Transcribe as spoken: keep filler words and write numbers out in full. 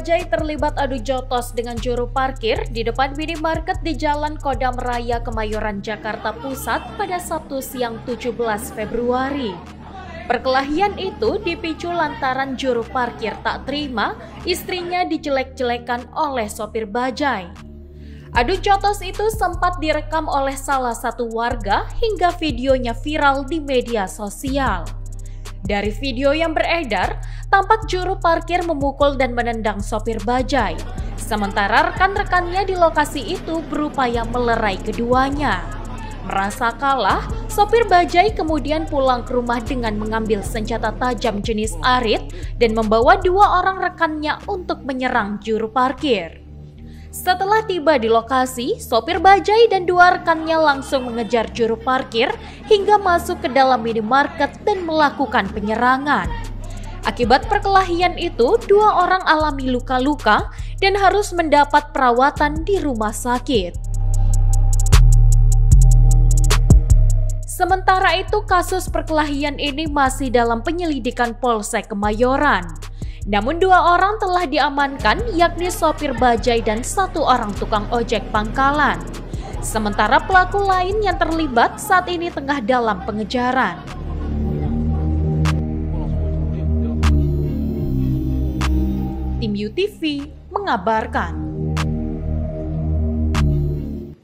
Bajai terlibat adu jotos dengan juru parkir di depan minimarket di Jalan Kodam Raya, Kemayoran, Jakarta Pusat pada Sabtu siang tujuh belas Februari. Perkelahian itu dipicu lantaran juru parkir tak terima istrinya dijelek-jelekan oleh sopir bajai. Adu jotos itu sempat direkam oleh salah satu warga hingga videonya viral di media sosial. Dari video yang beredar, tampak juru parkir memukul dan menendang sopir bajai. Sementara rekan-rekannya di lokasi itu berupaya melerai keduanya. Merasa kalah, sopir bajai kemudian pulang ke rumah dengan mengambil senjata tajam jenis arit dan membawa dua orang rekannya untuk menyerang juru parkir. Setelah tiba di lokasi, sopir bajai dan dua rekannya langsung mengejar juru parkir hingga masuk ke dalam minimarket dan melakukan penyerangan. Akibat perkelahian itu, dua orang alami luka-luka dan harus mendapat perawatan di rumah sakit. Sementara itu, kasus perkelahian ini masih dalam penyelidikan Polsek Kemayoran. Namun dua orang telah diamankan, yakni sopir bajai dan satu orang tukang ojek pangkalan. Sementara pelaku lain yang terlibat saat ini tengah dalam pengejaran. Tim U T V mengabarkan.